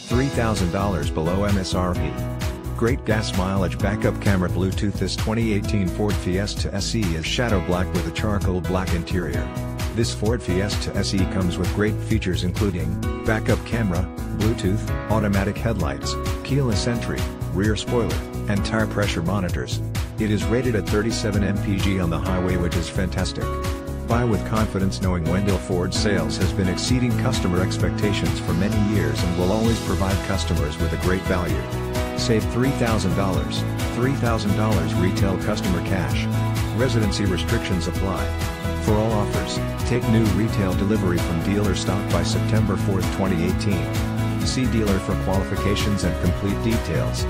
$3,000 below MSRP. Great gas mileage backup camera. Bluetooth. This 2018 Ford Fiesta SE is Shadow Black with a charcoal black interior. This Ford Fiesta SE comes with great features including backup camera, Bluetooth, automatic headlights, keyless entry, rear spoiler, and tire pressure monitors. It is rated at 37 mpg on the highway, which is fantastic. Buy with confidence knowing Wendle Ford Sales has been exceeding customer expectations for many years and will always provide customers with a great value. Save $3,000 retail customer cash. Residency restrictions apply. For all offers, take new retail delivery from dealer stock by September 4, 2018. See dealer for qualifications and complete details.